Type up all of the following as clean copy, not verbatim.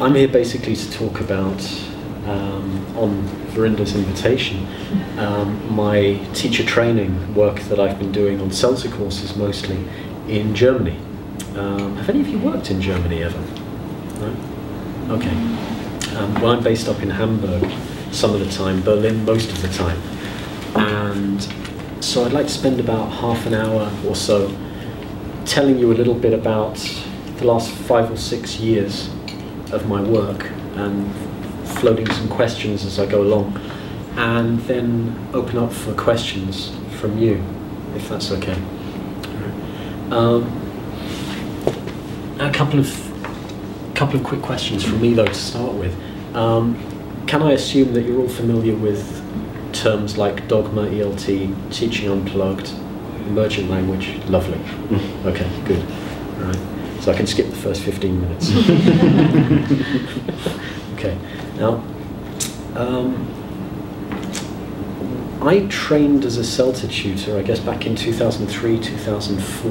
I'm here basically to talk about, on Verinda's invitation, my teacher training work that I've been doing on CELTA courses, mostly in Germany. Have any of you worked in Germany ever? No? Okay. Well, I'm based up in Hamburg some of the time, Berlin most of the time. And so I'd like to spend about half an hour or so telling you a little bit about the last 5 or 6 years of my work and floating some questions as I go along, and then open up for questions from you, if that's okay. A couple of quick questions from me though to start with. Can I assume that you're all familiar with terms like dogma, ELT, teaching unplugged, emergent language? Lovely. Okay, good. All right. So I can skip the first 15 minutes. Okay. Now, I trained as a CELTA tutor, I guess, back in 2003, 2004.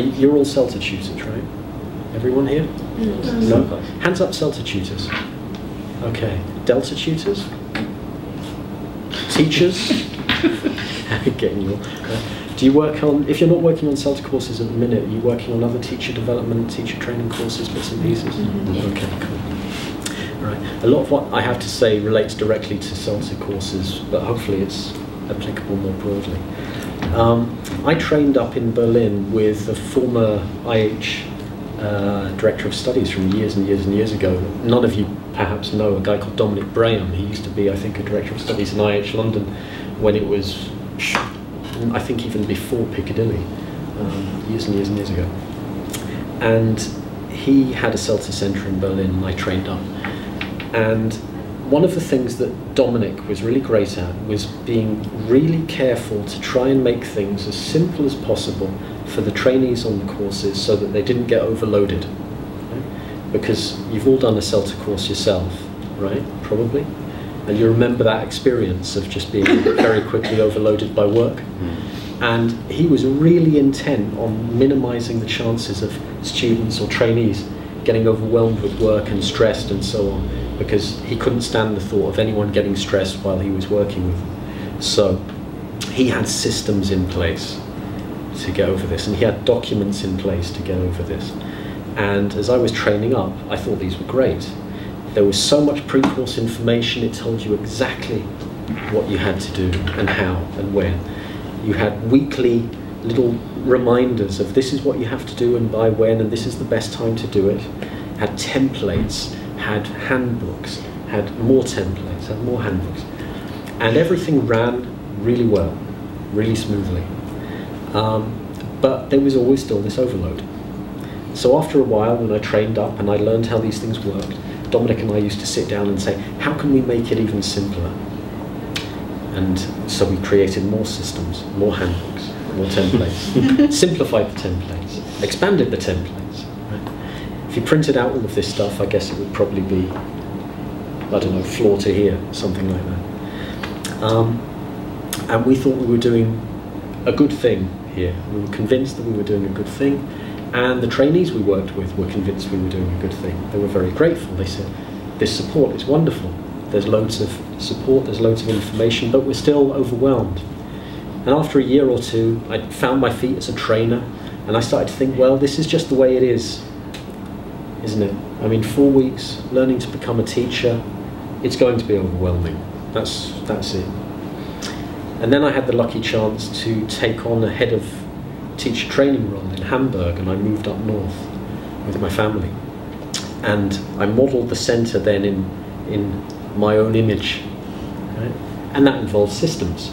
You're all CELTA tutors, right? Everyone here? No. No? Hands up, CELTA tutors. Okay. Delta tutors? Teachers? Again, you're, do you work on, if you're not working on CELTA courses at the minute, are you working on other teacher development, teacher training courses, bits and pieces? Mm-hmm. Okay, cool. All right. A lot of what I have to say relates directly to CELTA courses, but hopefully it's applicable more broadly. I trained up in Berlin with a former IH director of studies from years and years and years ago. None of you perhaps know a guy called Dominic Braham. He used to be, I think, a director of studies in IH London when it was, I think, even before Piccadilly, years and years and years ago. And he had a CELTA centre in Berlin, and I trained up. And one of the things that Dominic was really great at was being really careful to try and make things as simple as possible for the trainees on the courses so that they didn't get overloaded. Right? Because you've all done a CELTA course yourself, right? Probably. And you remember that experience of just being very quickly overloaded by work. Mm. And he was really intent on minimizing the chances of students or trainees getting overwhelmed with work and stressed and so on, because he couldn't stand the thought of anyone getting stressed while he was working with them. So he had systems in place to get over this, and he had documents in place to get over this. And as I was training up, I thought these were great. There was so much pre-course information, it told you exactly what you had to do and how and when. You had weekly little reminders of this is what you have to do and by when, and this is the best time to do it. Had templates, had handbooks, had more templates, had more handbooks. And everything ran really well, really smoothly. But there was always still this overload. So after a while, when I trained up and I learned how these things worked, Dominic and I used to sit down and say, how can we make it even simpler? And so we created more systems, more handbooks, more templates, simplified the templates, expanded the templates. Right? If you printed out all of this stuff, I guess it would probably be, I don't know, floor to here, something like that. And we thought we were doing a good thing here. We were convinced that we were doing a good thing, and the trainees we worked with were convinced we were doing a good thing. They were very grateful. They said, this support is wonderful. There's loads of support, there's loads of information, but we're still overwhelmed. And after a year or two, I found my feet as a trainer, and I started to think, well, this is just the way it is, isn't it? I mean, 4 weeks, learning to become a teacher, it's going to be overwhelming. That's it. And then I had the lucky chance to take on a head of teacher training role in Hamburg, and I moved up north with my family. And I modelled the centre then in my own image. Right? And that involved systems.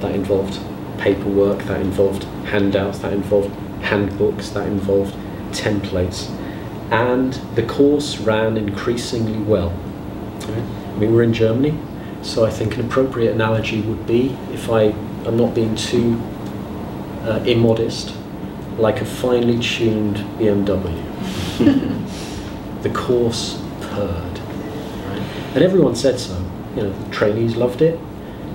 That involved paperwork, that involved handouts, that involved handbooks, that involved templates. And the course ran increasingly well. Right? We were in Germany, so I think an appropriate analogy would be, if I'm not being too immodest, like a finely tuned BMW. The course purred. Right? And everyone said so. You know, the trainees loved it,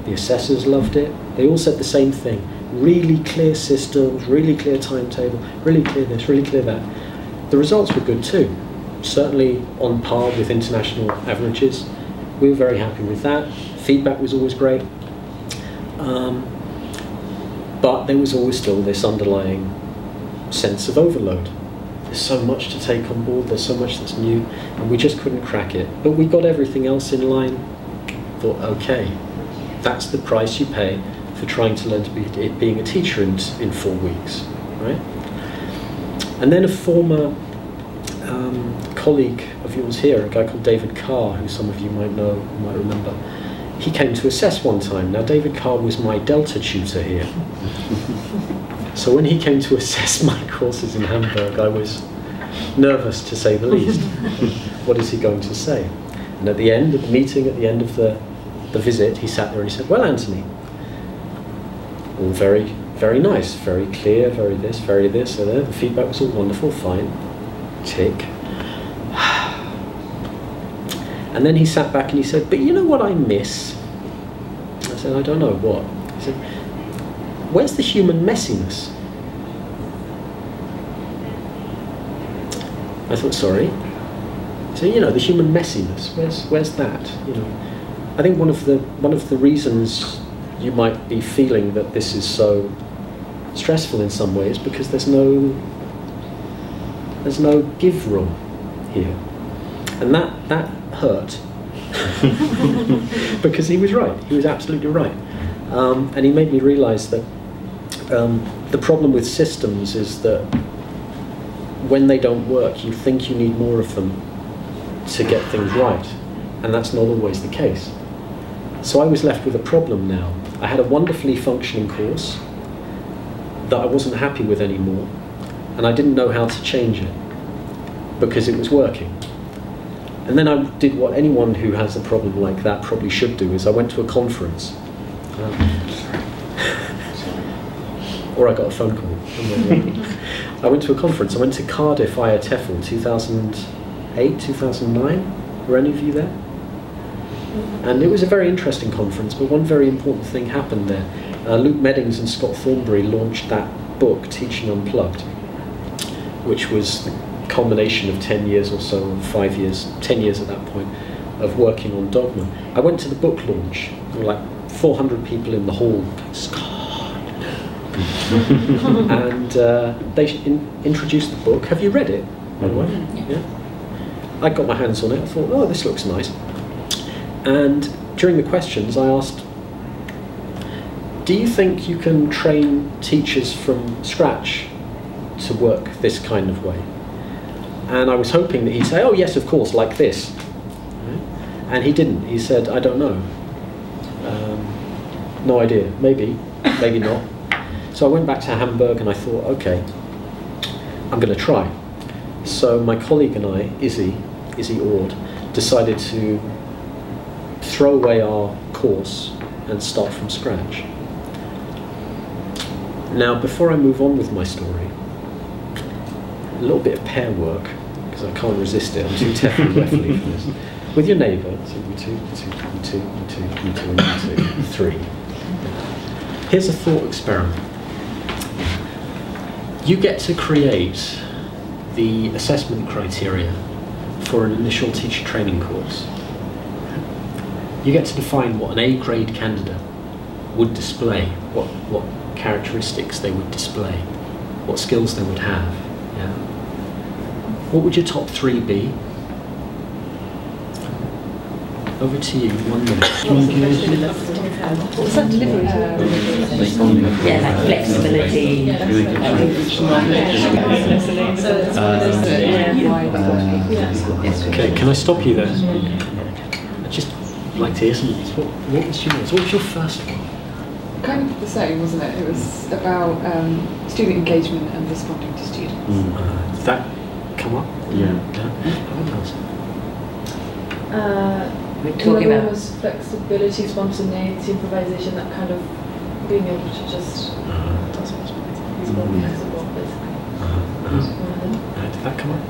the assessors loved it, they all said the same thing. Really clear systems, really clear timetable, really clear this, really clear that. The results were good too. certainly on par with international averages. We were very happy with that. Feedback was always great. But there was always still this underlying sense of overload. There's so much to take on board, there's so much that's new, and we just couldn't crack it. But we got everything else in line. Thought, okay, that's the price you pay for trying to learn to be being a teacher in 4 weeks, right? And then a former colleague of yours here, a guy called David Carr, who some of you might know, might remember, he came to assess one time. Now, David Carr was my Delta tutor here. So when he came to assess my courses in Hamburg, I was nervous, to say the least. What is he going to say? And at the end of the meeting, at the end of the visit, he sat there and he said, well, Anthony, all very, very nice, very clear, very this, and the feedback was all wonderful, fine, tick. And then he sat back and he said, but you know what I miss? I said, I don't know what. He said, where's the human messiness? I thought, sorry? So, you know, the human messiness, where's that? You know, I think one of the reasons you might be feeling that this is so stressful in some ways because there's no give room here. And that hurt. Because he was right. He was absolutely right. And he made me realize that the problem with systems is that when they don't work, you think you need more of them to get things right. And that's not always the case. So I was left with a problem now. I had a wonderfully functioning course that I wasn't happy with anymore, and I didn't know how to change it because it was working. And then I did what anyone who has a problem like that probably should do, is I went to a conference. Or I got a phone call. I went to a conference. I went to Cardiff IATEFL 2008, 2009. Were any of you there? And it was a very interesting conference, but one very important thing happened there. Luke Meddings and Scott Thornbury launched that book, Teaching Unplugged, which was the culmination of 10 years or so, 5 years, 10 years at that point, of working on dogma. I went to the book launch. There were like 400 people in the hall. Scott! And they introduced the book. Have you read it, by the way? Yeah. I got my hands on it. I thought, oh, this looks nice. And during the questions, I asked, do you think you can train teachers from scratch to work this kind of way? And I was hoping that he'd say, oh, yes, of course, like this. And he didn't. He said, I don't know. No idea. Maybe. Maybe not. So I went back to Hamburg and I thought, OK, I'm going to try. So my colleague and I, Izzy Ord, decided to throw away our course and start from scratch. Now, before I move on with my story, a little bit of pair work, because I can't resist it, I'm too TEFL left-leaf for this. With your neighbour, so you two, three. Here's a thought experiment. You get to create the assessment criteria for an initial teacher training course. You get to define what an A-grade candidate would display, what characteristics they would display, what skills they would have. Yeah. What would your top three be? Over to you, 1 minute. What's that delivery? Yeah, like flexibility. Okay, can I stop you there? Like to hear some of these. What was yours? What was your first one? Kind of the same, wasn't it? It was about student engagement and responding to students. Does that come up? Yeah. What else? We're talking about was flexibility, spontaneity, improvisation. That kind of being able to just. That's what's more flexible, basically. Did that come up?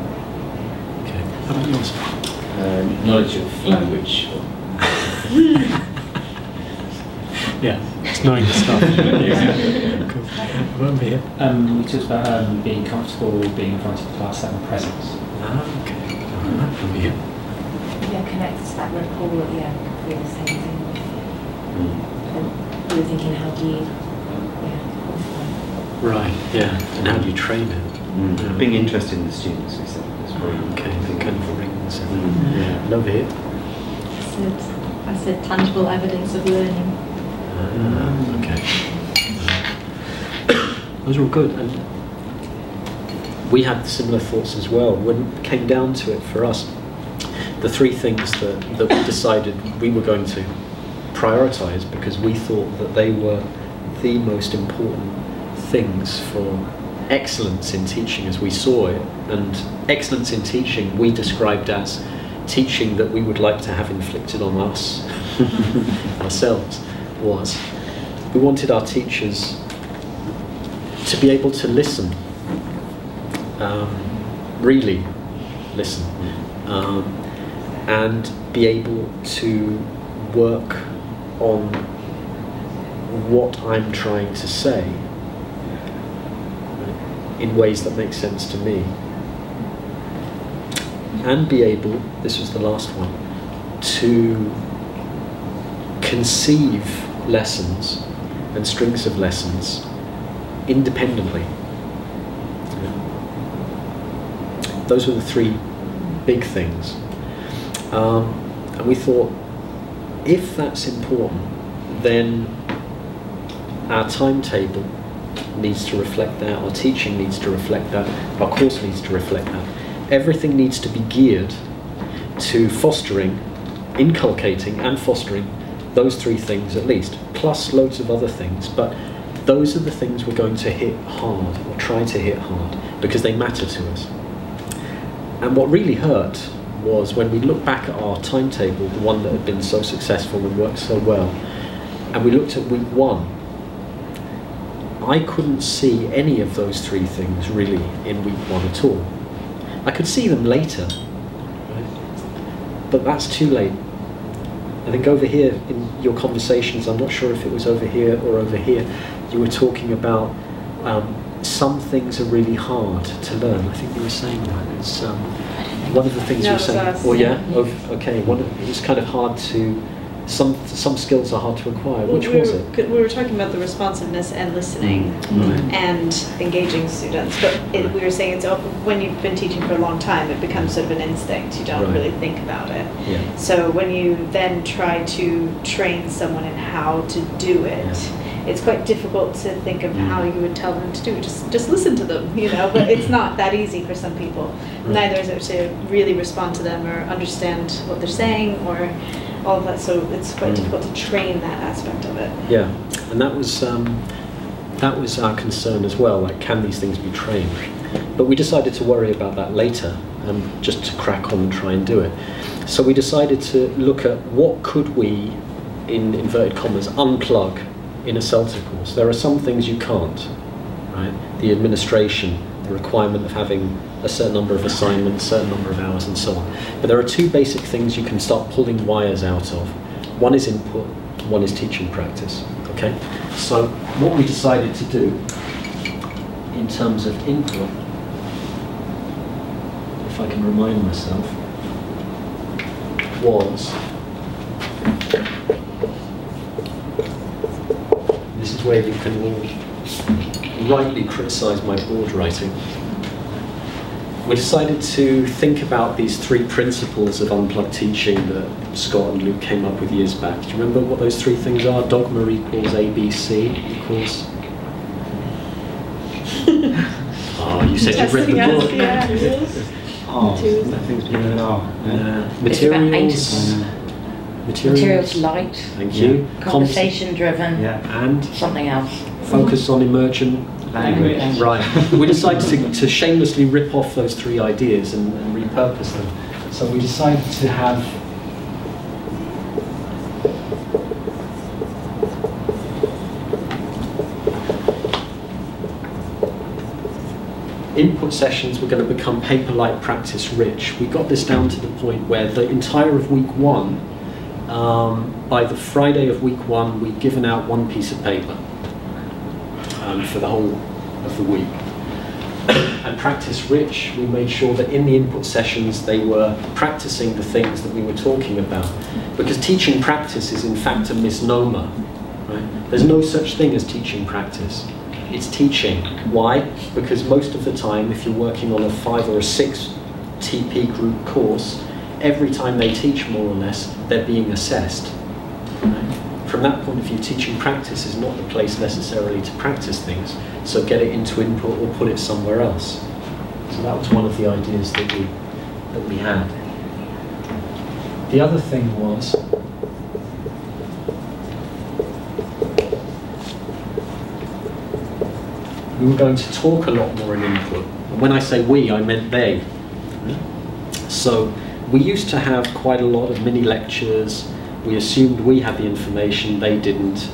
Okay. How about yours? Knowledge of language. Yeah, it's knowing the stuff. Cool. We talked about being comfortable, being in front of the class, and presence. Ah, okay. Yeah, connected to that red pool at the end, we were the same thing. And we were thinking, how do you, yeah. Right, yeah, and how do you train it? Being interested in the students, we said. Okay, kind of ringing something. Yeah. Love it. I said tangible evidence of learning. Okay. Those were all good. And we had similar thoughts as well. When it came down to it for us, the three things that we decided we were going to prioritise because we thought that they were the most important things for excellence in teaching as we saw it. And excellence in teaching we described as teaching that we would like to have inflicted on us ourselves. Was we wanted our teachers to be able to listen, really listen, and be able to work on what I'm trying to say in ways that make sense to me, and be able, this was the last one, to conceive lessons and strings of lessons independently. Yeah. Those were the three big things. And we thought, if that's important, then our timetable needs to reflect that, our teaching needs to reflect that, our course needs to reflect that. Everything needs to be geared to fostering, inculcating and fostering those three things at least, plus loads of other things, but those are the things we're going to hit hard, or try to hit hard, because they matter to us. And what really hurt was when we looked back at our timetable, the one that had been so successful and worked so well, and we looked at week one, I couldn't see any of those three things really in week one at all. I could see them later, but that's too late. I think over here in your conversations, I'm not sure if it was over here or over here, you were talking about some things are really hard to learn. I think you were saying that. It's one of the things you were saying. Oh yeah, okay. It was kind of hard to. Some skills are hard to acquire. Well, Which was it? We were talking about the responsiveness and listening and engaging students, but we were saying it's when you've been teaching for a long time, it becomes sort of an instinct. You don't really think about it. Yeah. So when you then try to train someone in how to do it, it's quite difficult to think of how you would tell them to do it. Just listen to them, you know. But it's not that easy for some people. Neither is it to really respond to them or understand what they're saying or all of that, so it's quite difficult to train that aspect of it. Yeah, and that was our concern as well, like can these things be trained? But we decided to worry about that later, just to crack on and try and do it. So we decided to look at what could we, in inverted commas, unplug in a CELTA course. There are some things you can't, right? The administration, the requirement of having a certain number of assignments, a certain number of hours and so on. But there are two basic things you can start pulling wires out of. One is input, one is teaching practice. Okay? So what we decided to do in terms of input, if I can remind myself, was, this is where you can all rightly criticise my board writing. We decided to think about these three principles of unplugged teaching that Scott and Luke came up with years back. Do you remember what those three things are? Dogma equals ABC equals... Oh, you said you've read the book. Yeah. Materials light. Thank you. Conversation driven. Yeah. And? Something else. Focus on emergent language. Right. We decided to shamelessly rip off those three ideas and repurpose them. So we decided to have input sessions were going to become paper-like practice rich. We got this down to the point where the entire of week one, by the Friday of week one, we'd given out one piece of paper for the whole of the week. and practice rich. We made sure that in the input sessions they were practicing the things that we were talking about. Because teaching practice is in fact a misnomer. Right? There's no such thing as teaching practice. It's teaching. Why? Because most of the time, if you're working on a 5 or a 6 TP group course, every time they teach more or less, they're being assessed. Right? From that point of view, teaching practice is not the place necessarily to practice things, so get it into input or put it somewhere else. So that was one of the ideas that we had. The other thing was, we were going to talk a lot more in input. And when I say we, I meant they. So we used to have quite a lot of mini lectures. We assumed we had the information, they didn't.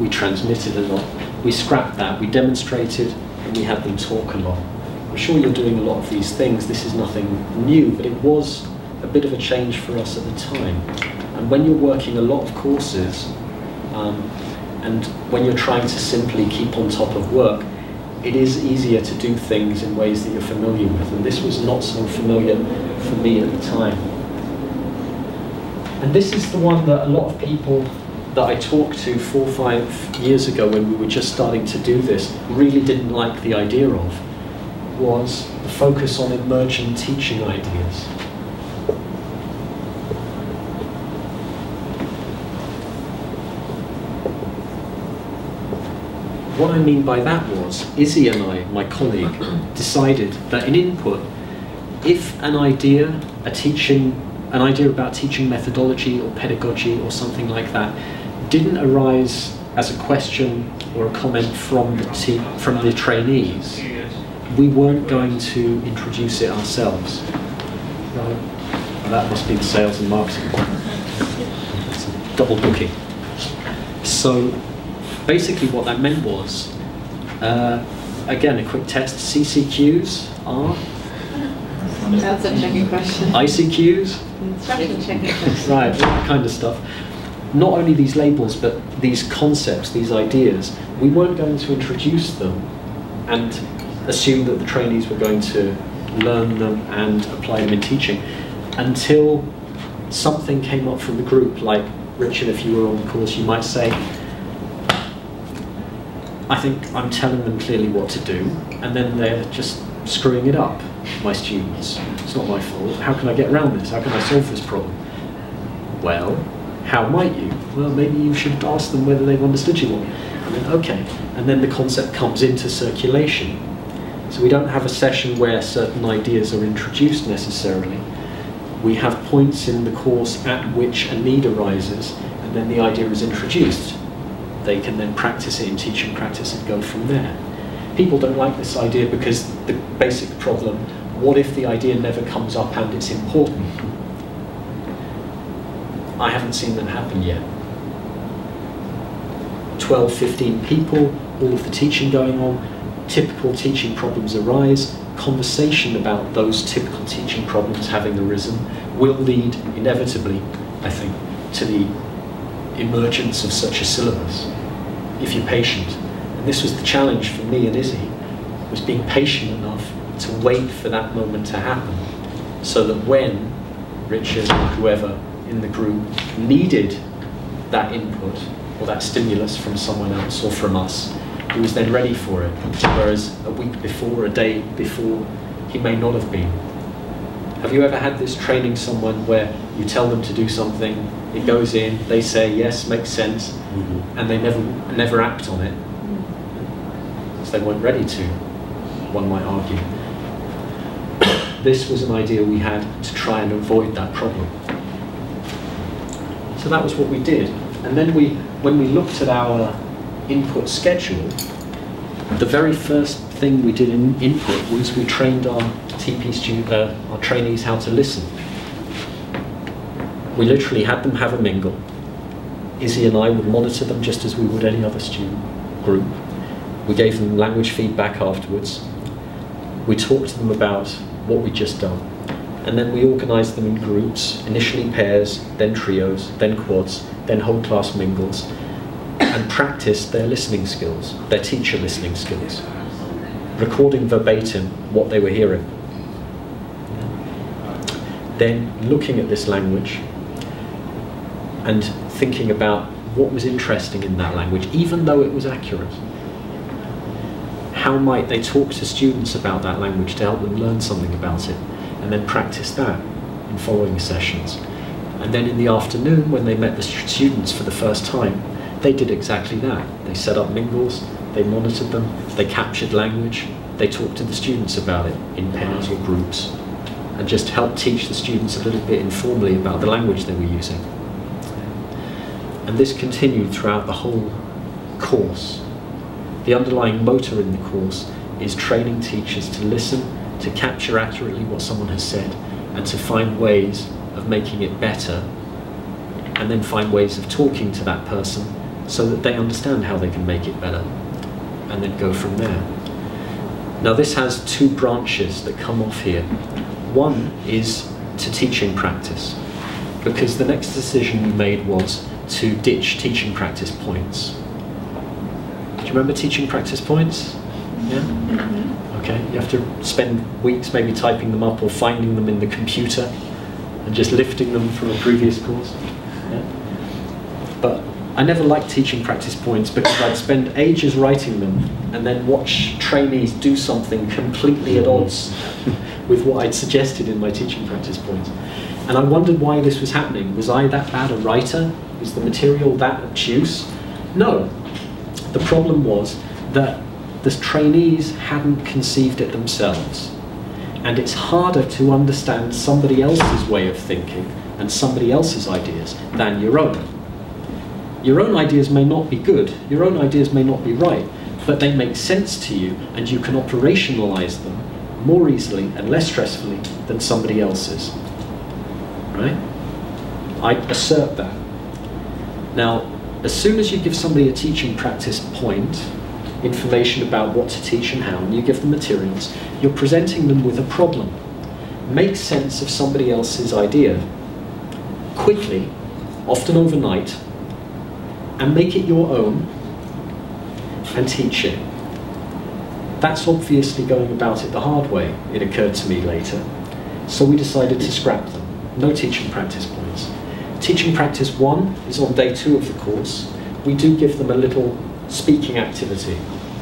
We transmitted a lot. We scrapped that. We demonstrated and we had them talk a lot. I'm sure you're doing a lot of these things. This is nothing new, but it was a bit of a change for us at the time. And when you're working a lot of courses, and when you're trying to simply keep on top of work, it is easier to do things in ways that you're familiar with, and this was not so familiar for me at the time. And this is the one that a lot of people that I talked to 4 or 5 years ago when we were just starting to do this really didn't like the idea of, was the focus on emergent teaching ideas. What I mean by that was, Izzy and I, my colleague, decided that in input, if an idea, an idea about teaching methodology or pedagogy or something like that, didn't arise as a question or a comment from the trainees, we weren't going to introduce it ourselves. That must be the sales and marketing. It's a double booking. So, basically what that meant was, again, a quick test, CCQs are? That's a checking question. ICQs? That's a checking question. Right, that kind of stuff. Not only these labels, but these concepts, these ideas, we weren't going to introduce them and assume that the trainees were going to learn them and apply them in teaching until something came up from the group, like, Richard, if you were on the course, you might say, I think I'm telling them clearly what to do, and then they're just screwing it up, my students. It's not my fault. How can I get around this? How can I solve this problem? Well, how might you? Well, maybe you should ask them whether they've understood you or not. I mean, okay. And then the concept comes into circulation. So we don't have a session where certain ideas are introduced necessarily. We have points in the course at which a need arises, and then the idea is introduced. They can then practice it in teaching practice and go from there. People don't like this idea because the basic problem, what if the idea never comes up and it's important? I haven't seen that happen yet. 12, 15 people, all of the teaching going on, typical teaching problems arise, conversation about those typical teaching problems having arisen will lead inevitably, I think, to the emergence of such a syllabus, if you're patient. And this was the challenge for me and Izzy, was being patient enough to wait for that moment to happen, so that when Richard or whoever in the group needed that input or that stimulus from someone else or from us, he was then ready for it, whereas a week before, a day before, he may not have been. Have you ever had this training someone where you tell them to do something, it goes in, they say yes, makes sense, and they never act on it? Because they weren't ready to, one might argue. This was an idea we had to try and avoid that problem. So that was what we did. And then when we looked at our input schedule, the very first thing we did in input was we trained our TP our trainees how to listen. We literally had them have a mingle. Izzy and I would monitor them just as we would any other student group. We gave them language feedback afterwards. We talked to them about what we'd just done. And then we organised them in groups, initially pairs, then trios, then quads, then whole class mingles, and practiced their listening skills, their teacher listening skills. recording verbatim what they were hearing. Then looking at this language and thinking about what was interesting in that language, even though it was accurate. How might they talk to students about that language to help them learn something about it, and then practice that in following sessions. And then in the afternoon, when they met the students for the first time, they did exactly that. They set up mingles, they monitored them, they captured language, they talked to the students about it in pairs or groups, and just helped teach the students a little bit informally about the language they were using. And this continued throughout the whole course. The underlying motor in the course is training teachers to listen, to capture accurately what someone has said, and to find ways of making it better, and then find ways of talking to that person so that they understand how they can make it better, and then go from there. Now this has two branches that come off here. One is to teaching practice, because the next decision we made was to ditch teaching practice points. Do you remember teaching practice points? Yeah? Mm-hmm. Okay, you have to spend weeks maybe typing them up or finding them in the computer and just lifting them from a previous course. Yeah? But I never liked teaching practice points because I'd spend ages writing them and then watch trainees do something completely at odds with what I'd suggested in my teaching practice points. And I wondered why this was happening. Was I that bad a writer? Was the material that obtuse? No. The problem was that the trainees hadn't conceived it themselves. And it's harder to understand somebody else's way of thinking and somebody else's ideas than your own. Your own ideas may not be good, your own ideas may not be right, but they make sense to you and you can operationalize them more easily and less stressfully than somebody else's. Right? I assert that. Now, as soon as you give somebody a teaching practice point, information about what to teach and how, and you give them materials, you're presenting them with a problem. Make sense of somebody else's idea quickly, often overnight, and make it your own and teach it. That's obviously going about it the hard way, it occurred to me later. So we decided to scrap them. No teaching practice points. Teaching practice one is on day two of the course. We do give them a little speaking activity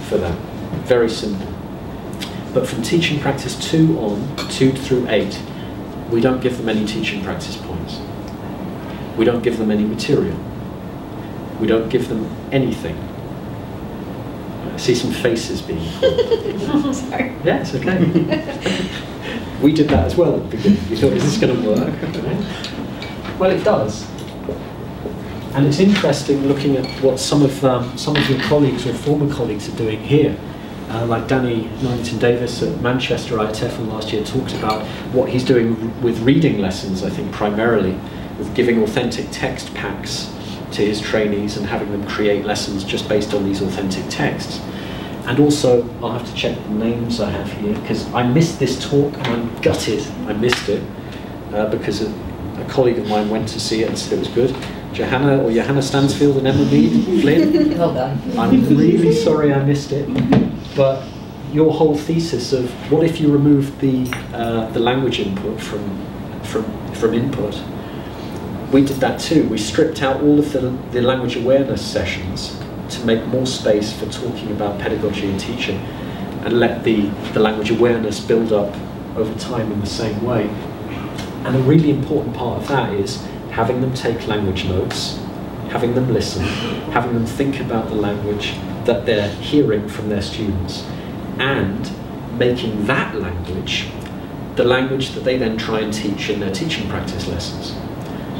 for that, very simple. But from teaching practice two on, 2 through 8, we don't give them any teaching practice points. We don't give them any material. We don't give them anything. I see some faces being called. Sorry. Yeah, it's okay. We did that as well at the beginning. We thought, is this going to work? Right? Well, it does, and it's interesting looking at what some of your colleagues or former colleagues are doing here, like Danny Norrington-Davis at Manchester ITEFL last year talked about what he's doing with reading lessons, I think primarily, with giving authentic text packs to his trainees and having them create lessons just based on these authentic texts. And also, I'll have to check the names I have here, because I missed this talk and I'm gutted I missed it, because of a colleague of mine went to see it and said it was good. Johanna Stansfield and Emma Mead, Flynn. Well done. I'm really sorry I missed it. But your whole thesis of what if you removed the language input from input? We did that too. We stripped out all of the language awareness sessions to make more space for talking about pedagogy and teaching, and let the language awareness build up over time in the same way. And a really important part of that is having them take language notes, having them listen, having them think about the language that they're hearing from their students, and making that language the language that they then try and teach in their teaching practice lessons.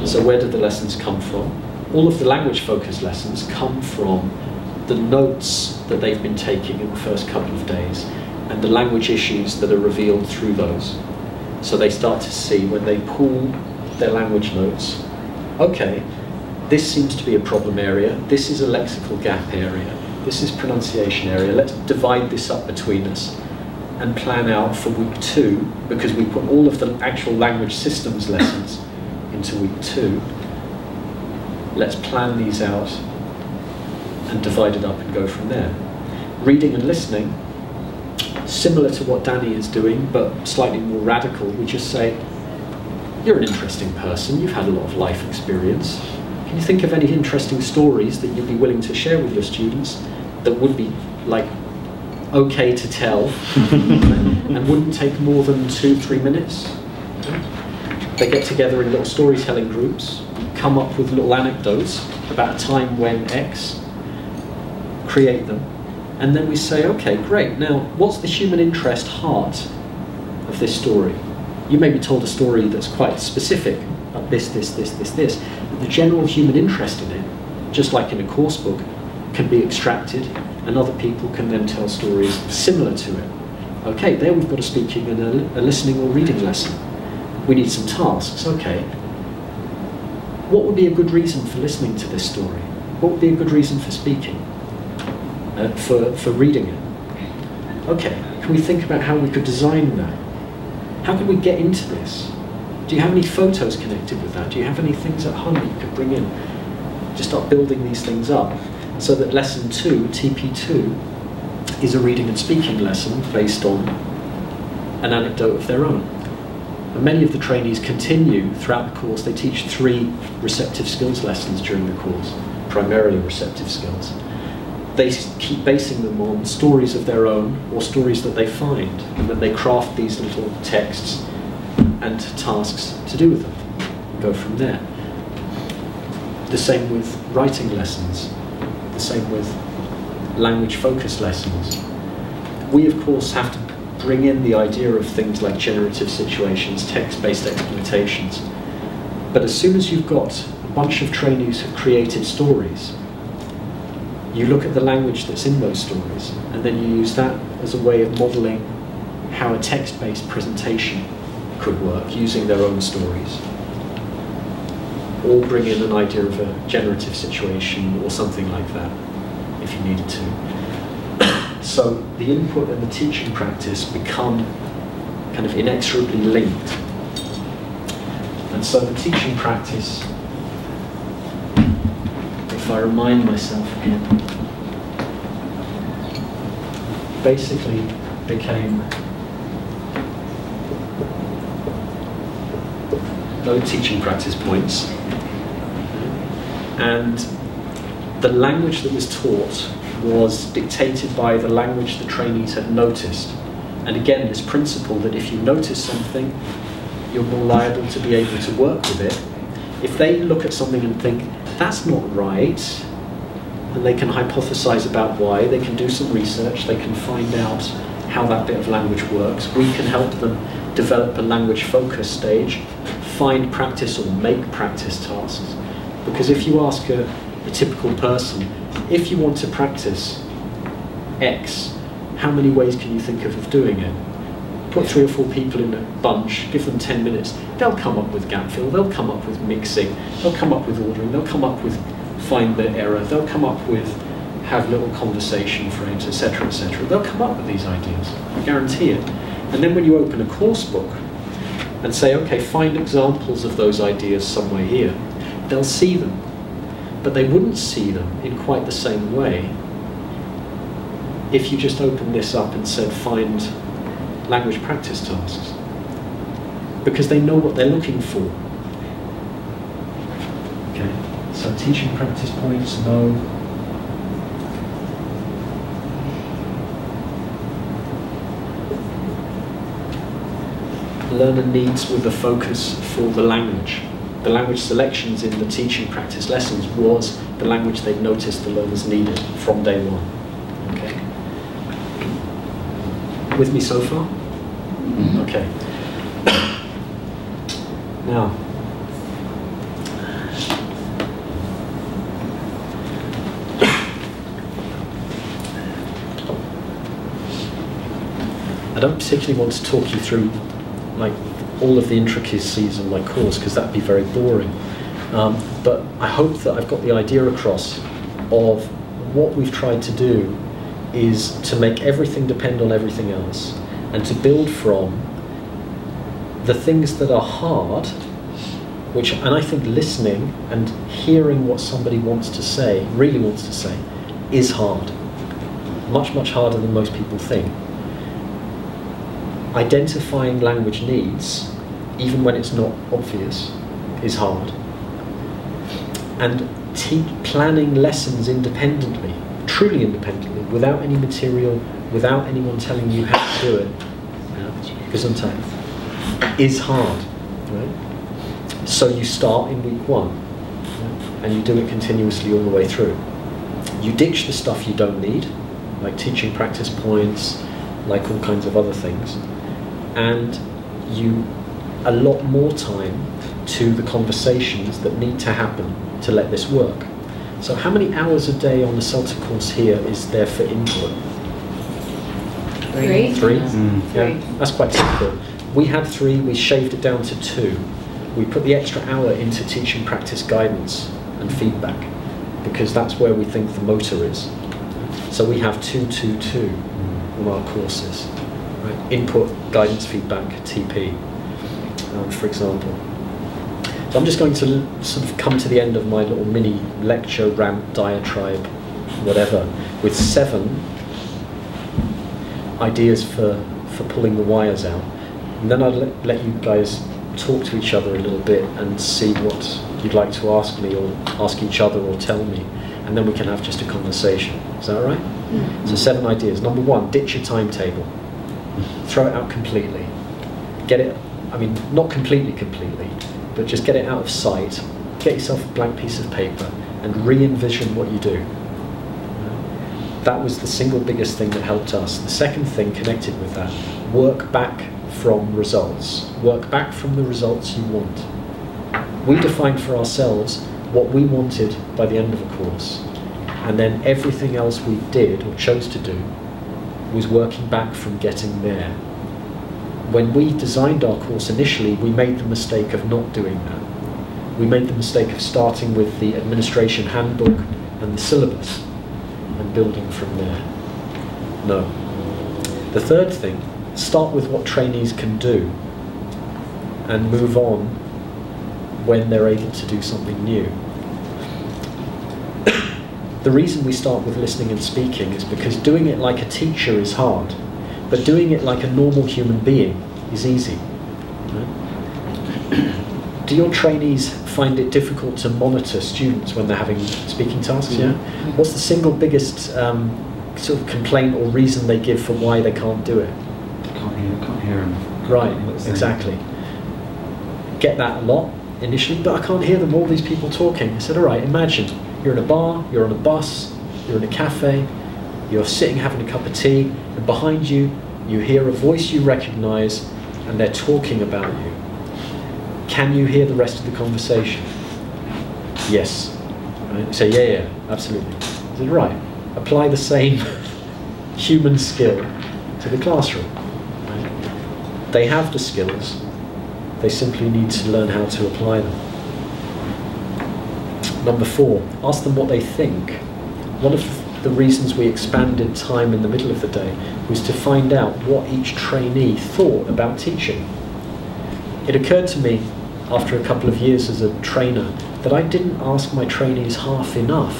So where do the lessons come from? All of the language-focused lessons come from the notes that they've been taking in the first couple of days, and the language issues that are revealed through those. So they start to see, when they pool their language notes, okay, this seems to be a problem area, this is a lexical gap area, this is pronunciation area, let's divide this up between us and plan out for week 2, because we put all of the actual language systems lessons into week 2. Let's plan these out and divide it up and go from there. Reading and listening, similar to what Danny is doing, but slightly more radical. We just say, you're an interesting person, you've had a lot of life experience. Can you think of any interesting stories that you'd be willing to share with your students that would be like okay to tell and wouldn't take more than 2-3 minutes? They get together in little storytelling groups, come up with little anecdotes about a time when X, create them, and then we say, okay, great, now what's the human interest heart of this story? You may be told a story that's quite specific, like this, but the general human interest in it, just like in a course book, can be extracted, and other people can then tell stories similar to it. Okay, there we've got a speaking and a listening or reading lesson. We need some tasks, okay. What would be a good reason for listening to this story? What would be a good reason for speaking? For reading it? Okay, can we think about how we could design that? How could we get into this? Do you have any photos connected with that? Do you have any things at home that you could bring in? Just start building these things up so that lesson 2, TP2, is a reading and speaking lesson based on an anecdote of their own. And many of the trainees continue throughout the course. They teach 3 receptive skills lessons during the course, primarily receptive skills. They keep basing them on stories of their own or stories that they find, and then they craft these little texts and tasks to do with them. Go from there. The same with writing lessons, the same with language focused lessons. We of course have to bring in the idea of things like generative situations, text-based exploitations. But as soon as you've got a bunch of trainees who've created stories, you look at the language that's in those stories, and then you use that as a way of modeling how a text-based presentation could work, using their own stories. Or bring in an idea of a generative situation or something like that, if you needed to. So the input and the teaching practice become kind of inexorably linked. And so the teaching practice, if I remind myself again, basically became no teaching practice points. And the language that was taught was dictated by the language the trainees had noticed. And again, this principle that if you notice something, you're more liable to be able to work with it. If they look at something and think, that's not right, and they can hypothesize about why, they can do some research, they can find out how that bit of language works. We can help them develop a language focus stage, find practice or make practice tasks. Because if you ask a typical person, if you want to practice X, how many ways can you think of doing it? Put 3 or 4 people in a bunch, give them 10 minutes, they'll come up with gap fill, they'll come up with mixing, they'll come up with ordering, they'll come up with find the error, they'll come up with have little conversation frames, etc., etc. They'll come up with these ideas, I guarantee it. And then when you open a course book and say, okay, find examples of those ideas somewhere here, they'll see them. But they wouldn't see them in quite the same way if you just opened this up and said, find language practice tasks. Because they know what they're looking for. Okay, so teaching practice points, no. Learner needs with a focus for the language. The language selections in the teaching practice lessons was the language they noticed the learners needed from day one. Okay. With me so far? Okay. Now, I don't particularly want to talk you through like all of the intricacies of my course, because that'd be very boring. But I hope that I've got the idea across of what we've tried to do is to make everything depend on everything else, and to build from the things that are hard, which, and I think listening and hearing what somebody wants to say, really wants to say, is hard. Much, much harder than most people think. identifying language needs, even when it's not obvious, is hard. And planning lessons independently, truly independently, without any material, without anyone telling you how to do it, because sometimes is hard, right? So you start in week one, right? And you do it continuously all the way through. You ditch the stuff you don't need, like teaching practice points, like all kinds of other things, and you allot more time to the conversations that need to happen to let this work. So how many hours a day on the CELTA course here is there for input? Three? Yeah, that's quite typical. We had 3, we shaved it down to 2. We put the extra hour into teaching practice guidance and feedback, because that's where we think the motor is. So we have 2, 2, 2 on our courses, right? Input, guidance, feedback, TP, for example. So I'm just going to sort of come to the end of my little mini lecture, rant, diatribe, whatever, with 7 ideas for pulling the wires out. And then I'll let you guys talk to each other a little bit and see what you'd like to ask me or ask each other or tell me. And then we can have just a conversation. Is that all right? Mm-hmm. So 7 ideas. Number 1, ditch your timetable. Throw it out completely. Get it, I mean, not completely, but just get it out of sight. Get yourself a blank piece of paper and re-envision what you do. That was the single biggest thing that helped us. The second thing connected with that, work back from results. Work back from the results you want. We defined for ourselves what we wanted by the end of a course, and then everything else we did or chose to do was working back from getting there. When we designed our course initially, we made the mistake of not doing that. We made the mistake of starting with the administration handbook and the syllabus and building from there. No. The third thing, start with what trainees can do and move on when they're able to do something new. The reason we start with listening and speaking is because doing it like a teacher is hard, but doing it like a normal human being is easy. Right? Do your trainees find it difficult to monitor students when they're having speaking tasks? Yeah. What's the single biggest sort of complaint or reason they give for why they can't do it? Can't hear them. Right, exactly. Get that a lot initially, but I can't hear them, all these people talking. I said, all right, imagine you're in a bar, you're on a bus, you're in a cafe, you're sitting having a cup of tea, and behind you, you hear a voice you recognize, and they're talking about you. Can you hear the rest of the conversation? Yes. Right? So yeah, absolutely. I said, right, apply the same human skill to the classroom. Right? They have the skills. They simply need to learn how to apply them. Number 4, ask them what they think. One of the reasons we expanded time in the middle of the day was to find out what each trainee thought about teaching. It occurred to me after a couple of years as a trainer that I didn't ask my trainees half enough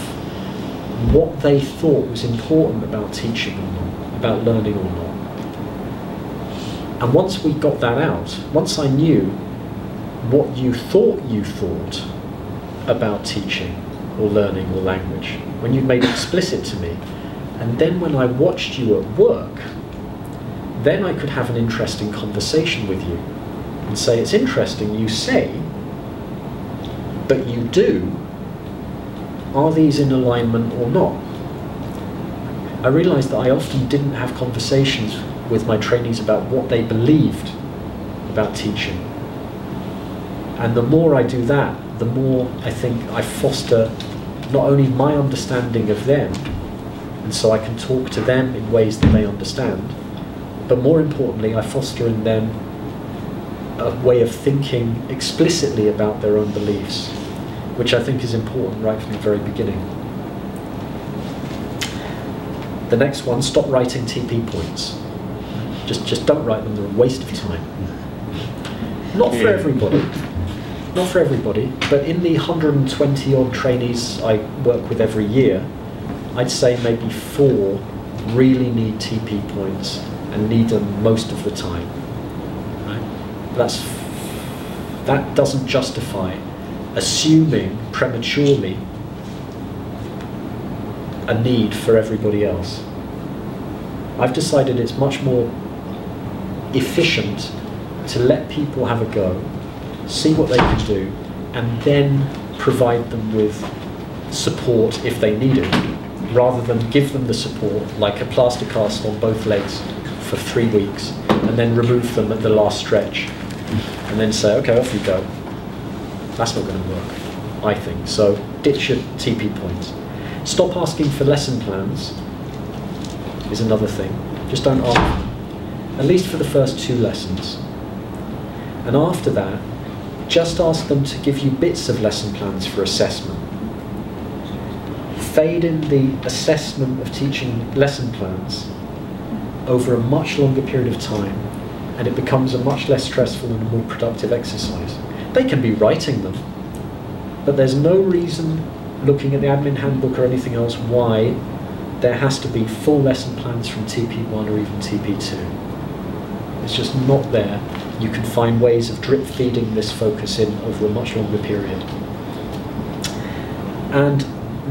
what they thought was important about teaching or not, about learning or not. And once we got that out, once I knew what you thought about teaching or learning or language, when you made it explicit to me, and then when I watched you at work, then I could have an interesting conversation with you and say, it's interesting you say, but you do. Are these in alignment or not? I realized that I often didn't have conversations with my trainees about what they believed about teaching. And the more I do that, the more I think I foster not only my understanding of them, and so I can talk to them in ways that they understand, but more importantly, I foster in them a way of thinking explicitly about their own beliefs, which I think is important right from the very beginning. The next one, stop writing TP points. Just don't write them, they're a waste of time. Not for everybody, not for everybody, but in the 120 odd trainees I work with every year, I'd say maybe 4 really need TP points and need them most of the time. that doesn't justify assuming prematurely a need for everybody else. I've decided it's much more efficient to let people have a go, see what they can do, and then provide them with support if they need it, rather than give them the support like a plaster cast on both legs for 3 weeks and then remove them at the last stretch and then say, okay, off you go. That's not going to work, I think. So ditch your TP points. Stop asking for lesson plans is another thing. Just don't ask them, at least for the first 2 lessons. And after that, just ask them to give you bits of lesson plans for assessment. Fade in the assessment of teaching lesson plans over a much longer period of time, and it becomes a much less stressful and more productive exercise. They can be writing them, but there's no reason, looking at the admin handbook or anything else, why there has to be full lesson plans from TP1 or even TP2. It's just not there. You can find ways of drip feeding this focus in over a much longer period. And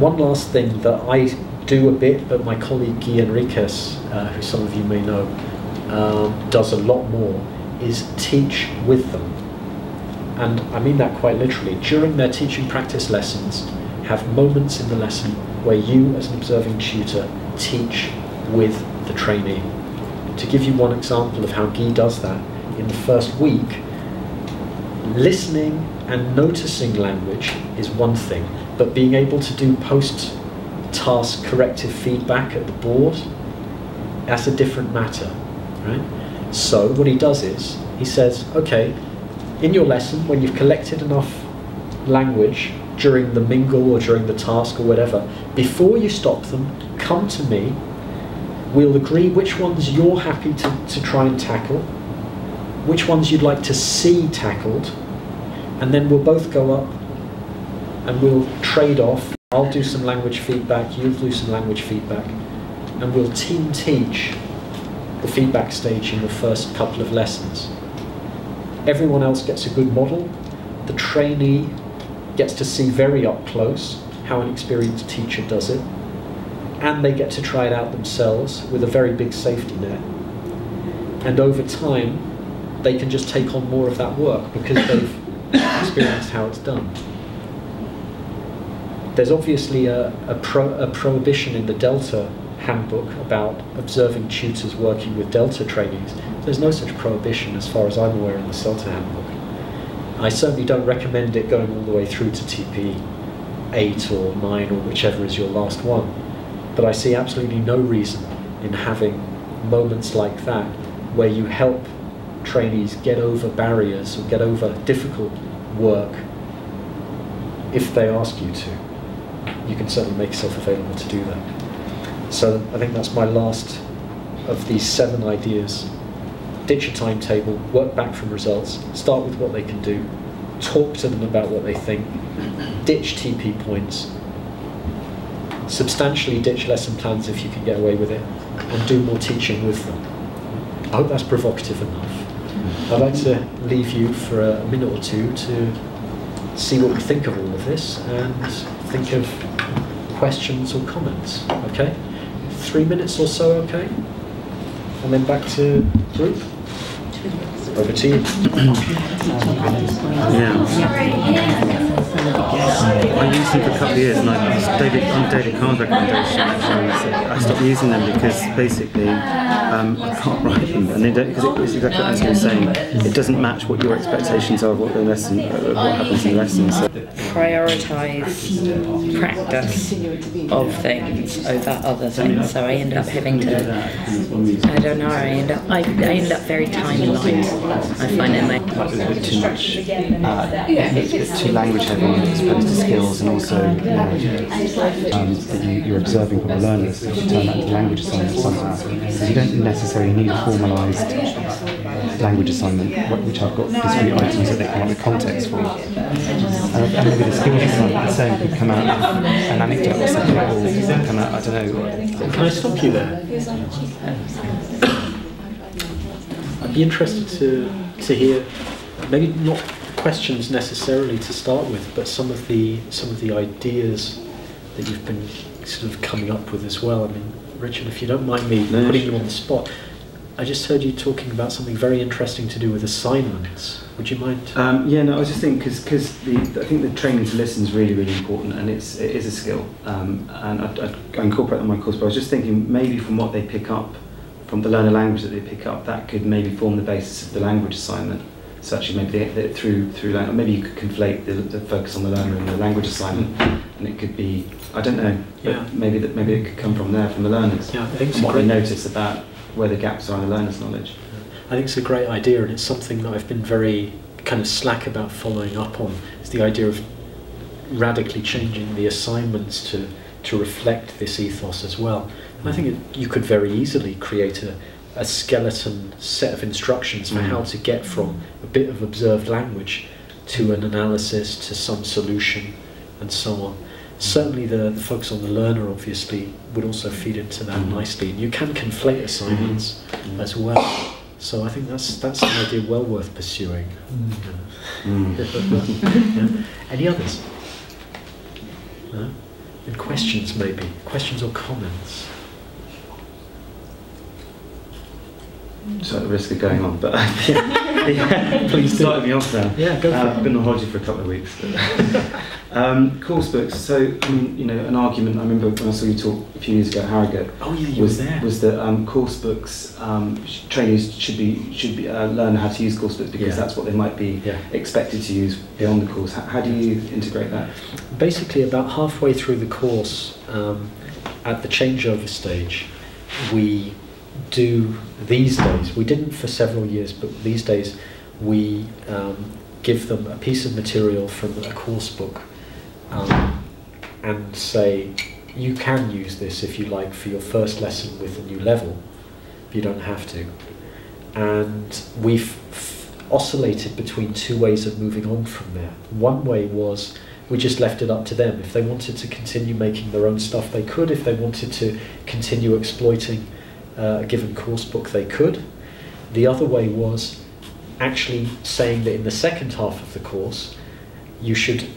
one last thing that I do a bit, but my colleague Guy Enriquez, who some of you may know, does a lot more, is teach with them. And I mean that quite literally. During their teaching practice lessons, have moments in the lesson where you, as an observing tutor, teach with the trainee. To give you one example of how Guy does that, in the first week, listening and noticing language is one thing, but being able to do post-task corrective feedback at the board, that's a different matter, right? So what he does is, he says, okay, in your lesson, when you've collected enough language during the mingle or during the task or whatever, before you stop them, come to me, we'll agree which ones you're happy to try and tackle, which ones you'd like to see tackled, and then we'll both go up and we'll trade off. I'll do some language feedback, you'll do some language feedback, and we'll team teach the feedback stage in the first couple of lessons. Everyone else gets a good model. The trainee gets to see very up close how an experienced teacher does it, and they get to try it out themselves with a very big safety net. And over time, they can just take on more of that work because they've experienced how it's done. There's obviously a prohibition in the Delta handbook about observing tutors working with Delta trainees. There's no such prohibition as far as I'm aware in the CELTA handbook. I certainly don't recommend it going all the way through to TP8 or 9 or whichever is your last one, but I see absolutely no reason in having moments like that where you help trainees get over barriers or get over difficult work if they ask you to. You can certainly make yourself available to do that. So I think that's my last of these 7 ideas. Ditch a timetable, work back from results, start with what they can do, talk to them about what they think, ditch TP points, substantially ditch lesson plans if you can get away with it, and do more teaching with them. I hope that's provocative enough. I'd like to leave you for a minute or two to see what we think of all of this and think of questions or comments, okay? 3 minutes or so, okay? And then back to group. Over to you. I used them for a couple of years, and I'm David Carr's recommendation. I stopped using them because basically I can't write them, and they don't, because it's exactly what Anthony was saying. It doesn't match what your expectations are of what the lesson, what happens in the lesson. So. Prioritise practice of things over other things. So I end up having to. I don't know. I end up very time-blind. I find it it's too much. It's too language heavy as opposed to skills, and also you're observing from the learners. You should turn that into language assignment somehow. So you don't necessarily need a formalised language assignment, which I've got discrete items that they come up with context for. And maybe the skills assignment the same could come out of an anecdote or something, or come out, I don't know. Can I stop you there? I'd be interested to hear maybe not questions necessarily to start with, but some of the ideas that you've been sort of coming up with as well. I mean, Richard, if you don't mind me putting you on the spot, I just heard you talking about something very interesting to do with assignments. Would you mind? Yeah, no, I was just thinking because I think the training to listen is really, really important, and it is a skill, and I incorporate that in my course. But I was just thinking maybe from what they pick up, from the learner language that they pick up, that could maybe form the basis of the language assignment. So actually, maybe they, through language, maybe you could conflate the focus on the learner and the language assignment, and it could be, I don't know, but yeah, maybe it could come from there, from the learners. Yeah, I think so. What they notice about where the gaps are in the learner's knowledge. I think it's a great idea, and it's something that I've been very kind of slack about following up on. It's the idea of radically changing the assignments to reflect this ethos as well. And I think you could very easily create a skeleton set of instructions for how to get from a bit of observed language to an analysis, to some solution, and so on. Certainly the focus on the learner obviously would also feed into that nicely. And you can conflate assignments as well. So I think that's an idea well worth pursuing. Yeah. Any others? No? And questions maybe? Questions or comments? So at the risk of going on, but please start me off now. Yeah, go for it. I've been on holiday for a couple of weeks. Course books. So I mean, you know, an argument. I remember when I saw you talk a few years ago at Harrogate. Oh yeah, you were there. Was that course books? Trainees should learn how to use course books because that's what they might be expected to use beyond the course. How do you integrate that? Basically, about halfway through the course, at the changeover stage, we do these days, we didn't for several years, but these days we give them a piece of material from a course book and say, you can use this if you like for your first lesson with a new level, but you don't have to. And we've oscillated between two ways of moving on from there. One way was we just left it up to them. If they wanted to continue making their own stuff, they could. If they wanted to continue exploiting a given course book, they could. The other way was actually saying that in the second half of the course you should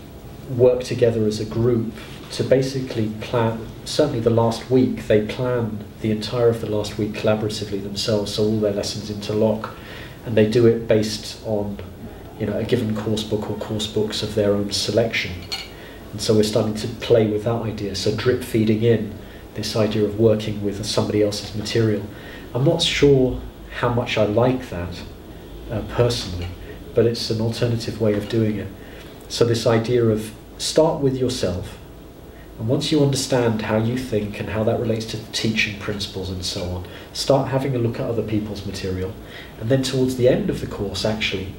work together as a group to basically plan, certainly the last week, they plan the entire of the last week collaboratively themselves, so all their lessons interlock, and they do it based on, you know, a given course book or course books of their own selection. And so we're starting to play with that idea, so drip feeding in this idea of working with somebody else's material. I'm not sure how much I like that personally, but it's an alternative way of doing it. So this idea of start with yourself, and once you understand how you think and how that relates to teaching principles and so on, start having a look at other people's material, and then towards the end of the course actually,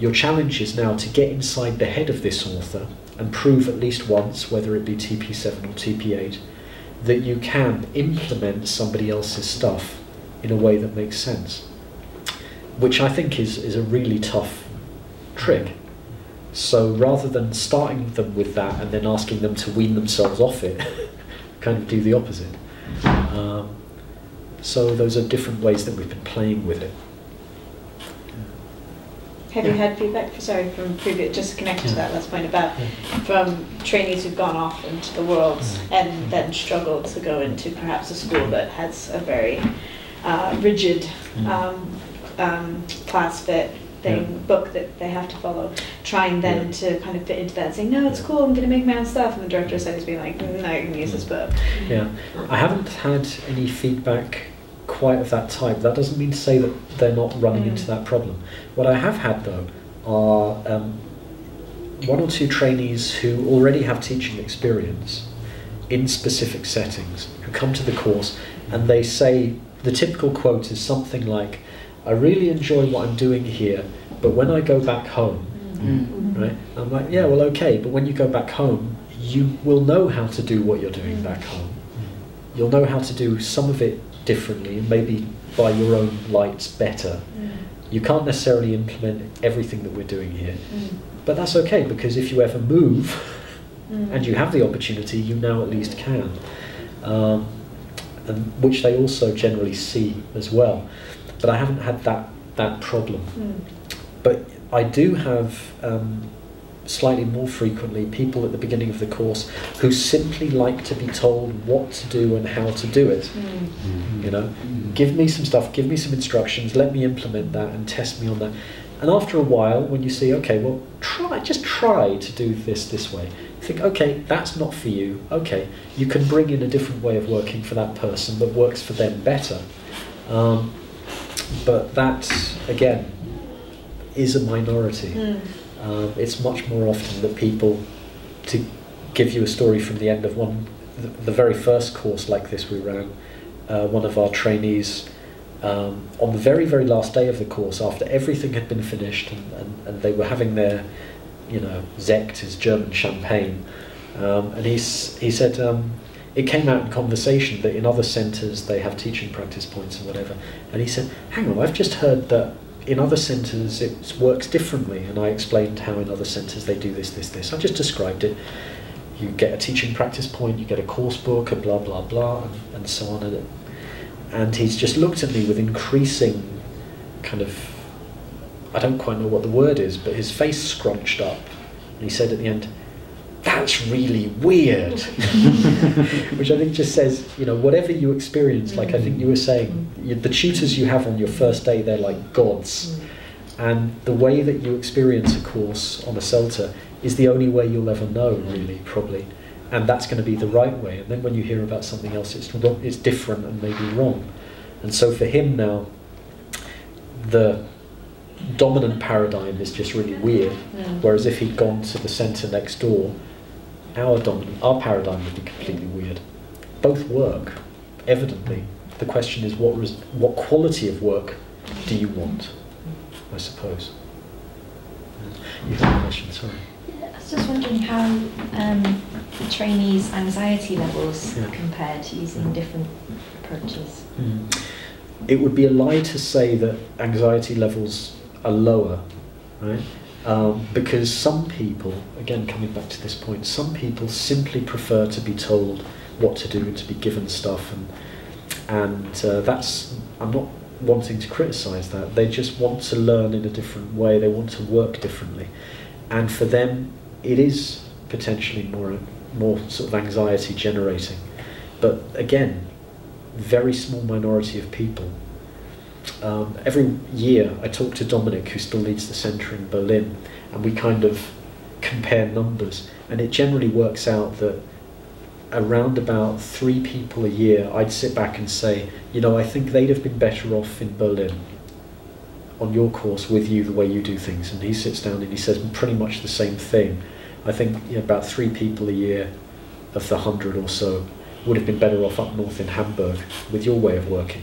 your challenge is now to get inside the head of this author and prove at least once, whether it be TP7 or TP8, that you can implement somebody else's stuff in a way that makes sense, which I think is a really tough trick. So rather than starting them with that and then asking them to wean themselves off it, kind of do the opposite. So those are different ways that we've been playing with it. Have you had feedback from previous, just connected to that last point about from trainees who've gone off into the world and then struggled to go into perhaps a school that has a very rigid class fit thing, book that they have to follow, trying then to kind of fit into that and saying, no, it's cool, I'm going to make my own stuff, and the director of studies being like, no, you can use this book. Yeah, I haven't had any feedback quite of that type. That doesn't mean to say that they're not running into that problem. What I have had though are one or two trainees who already have teaching experience in specific settings who come to the course and they say, the typical quote is something like, I really enjoy what I'm doing here, but when I go back home, right? I'm like, yeah, well, okay, but when you go back home, you will know how to do what you're doing back home. You'll know how to do some of it differently and maybe by your own lights better. You can't necessarily implement everything that we're doing here, but that's okay, because if you ever move and you have the opportunity, you now at least can, and which they also generally see as well. But I haven't had that problem. But I do have slightly more frequently people at the beginning of the course who simply like to be told what to do and how to do it. Mm. You know, give me some stuff, give me some instructions, let me implement that and test me on that. And after a while, when you see, okay, well, just try to do this way, you think, okay, that's not for you. Okay, you can bring in a different way of working for that person that works for them better. But that, again, is a minority. Mm. It's much more often that people, to give you a story from the end of the very first course like this we ran, one of our trainees, on the very, very last day of the course, after everything had been finished and they were having their, you know, Zekt, his German champagne, and he said, it came out in conversation that in other centres they have teaching practice points or whatever, and he said, hang on, I've just heard that in other centres it works differently, and I explained how in other centres they do this. I just described it. You get a teaching practice point, you get a course book, and blah, blah, blah, and so on. And he's just looked at me with increasing kind of, I don't quite know what the word is, but his face scrunched up. And he said at the end, that's really weird. Which I think just says, you know, whatever you experience, like I think you were saying, the tutors you have on your first day, they're like gods. And the way that you experience a course on a CELTA is the only way you'll ever know, really, probably. And that's going to be the right way. And then when you hear about something else, it's different and maybe wrong. And so for him now, the dominant paradigm is just really weird. Yeah. Whereas if he'd gone to the centre next door, our paradigm would be completely weird. Both work, evidently. The question is, what quality of work do you want, I suppose. You have a question, sorry. I was just wondering how the trainees' anxiety levels compared using different approaches. Mm. It would be a lie to say that anxiety levels are lower, right? Because some people, again coming back to this point, some people simply prefer to be told what to do and to be given stuff, and that's, I'm not wanting to criticise that. They just want to learn in a different way. They want to work differently, and for them, it is potentially more sort of anxiety generating, but again, very small minority of people. Every year I talk to Dominic, who still leads the centre in Berlin, and we kind of compare numbers, and it generally works out that around about 3 people a year I'd sit back and say, you know, I think they'd have been better off in Berlin on your course with you the way you do things. And he sits down and he says pretty much the same thing. I think, you know, about 3 people a year of the 100 or so would have been better off up north in Hamburg with your way of working.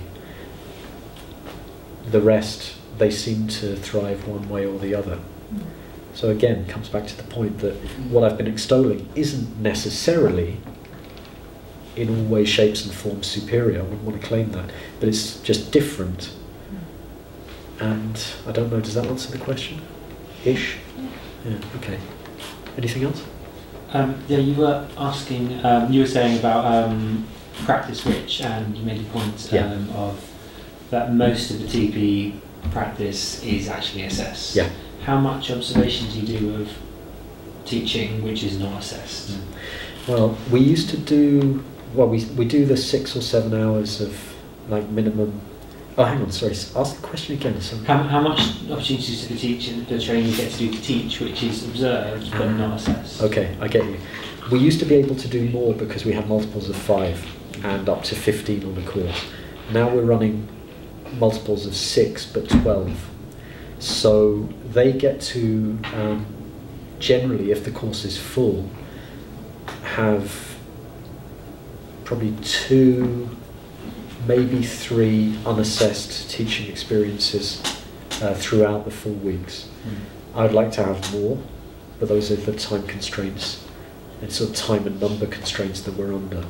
The rest, they seem to thrive one way or the other. So again, it comes back to the point that what I've been extolling isn't necessarily in all ways, shapes and forms superior. I wouldn't want to claim that, but it's just different. And I don't know, does that answer the question? Ish? Yeah, okay. Anything else? Yeah, you were asking, you were saying about practice rich, and you made a point of that most of the TP practice is actually assessed. Yeah. How much observation do you do of teaching which is not assessed? Mm. Well, we used to do, well, we do the 6 or 7 hours of like minimum. Oh, hang on, sorry, ask the question again. How much opportunities do the trainees get to do to teach, which is observed but not assessed? Okay, I get you. We used to be able to do more because we had multiples of 5 and up to 15 on the course. Now we're running multiples of 6 but 12. So they get to, generally, if the course is full, have probably 2... maybe 3 unassessed teaching experiences throughout the full weeks. Mm. I'd like to have more, but those are the time constraints and sort of time and number constraints that we're under.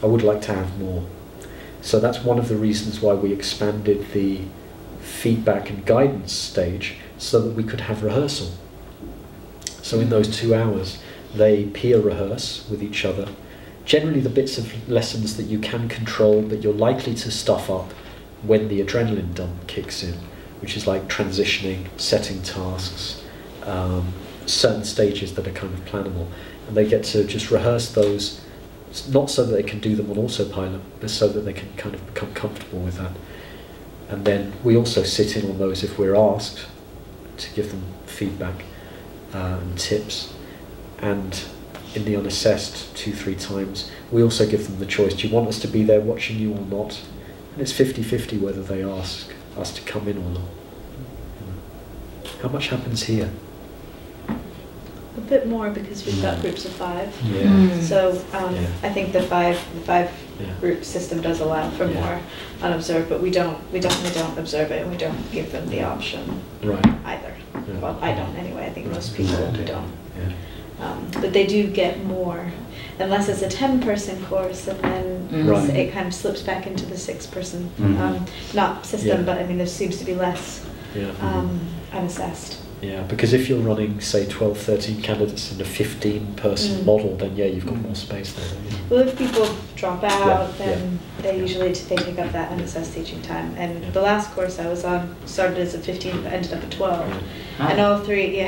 I would like to have more. So that's one of the reasons why we expanded the feedback and guidance stage so that we could have rehearsal. So in those 2 hours, they peer rehearse with each other. Generally the bits of lessons that you can control, that you're likely to stuff up when the adrenaline dump kicks in, which is like transitioning, setting tasks, certain stages that are kind of plannable. And they get to just rehearse those, not so that they can do them on autopilot, but so that they can kind of become comfortable with that. And then we also sit in on those if we're asked to give them feedback and tips. And in the unassessed 2-3 times, we also give them the choice. Do you want us to be there watching you or not? And it's 50-50 whether they ask us to come in or not. How much happens here? A bit more because we've got groups of 5. Yeah. Mm. So I think the five group system does allow for more unobserved, but we definitely don't observe it, and we don't give them the option either. Yeah. Well, I don't anyway. I think most people don't. Yeah. But they do get more, unless it's a 10-person course, and then it kind of slips back into the 6-person not system, but I mean there seems to be less unassessed. Yeah, because if you're running, say, 12, 13 candidates in a 15-person model, then you've got more space there. Yeah. Well, if people drop out, then they usually they take up that unassessed teaching time. And the last course I was on started as a 15, but ended up at 12. And all three,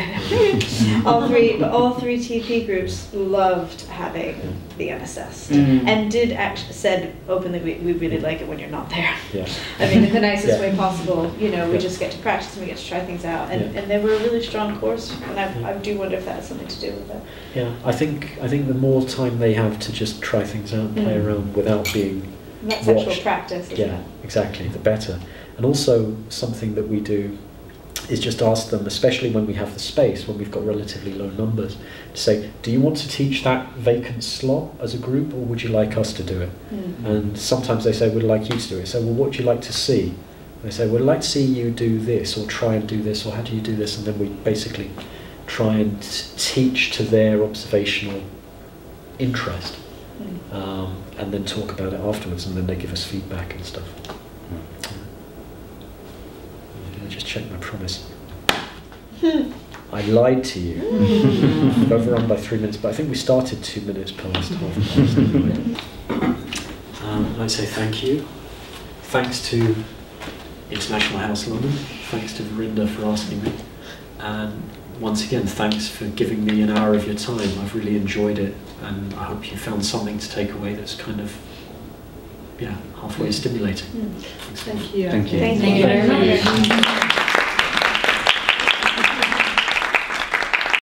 all three TP groups loved having the unassessed, and did actually said openly, we really like it when you're not there. Yeah. I mean, in the nicest way possible. You know, we just get to practice and we get to try things out, and they were. Really strong course, and I do wonder if that has something to do with it. Yeah, I think the more time they have to just try things out and play around without being watched. That's actual practice, isn't it? Exactly, the better. And also something that we do is just ask them, especially when we have the space, when we've got relatively low numbers, to say, do you want to teach that vacant slot as a group, or would you like us to do it? And sometimes they say, we'd like you to do it. So, well, what would you like to see? They say, well, I'd like to see you do this, or try and do this, or how do you do this? And then we basically try and teach to their observational interest, and then talk about it afterwards, and then they give us feedback and stuff. I just checked my promise. I lied to you. I've overrun by 3 minutes, but I think we started 2 minutes past half. Anyway. I'd say thank you. Thanks to International House London, thanks to Verinda for asking me, and once again thanks for giving me an hour of your time. I've really enjoyed it, and I hope you found something to take away that's kind of halfway stimulating. Thank you. Thank you very much.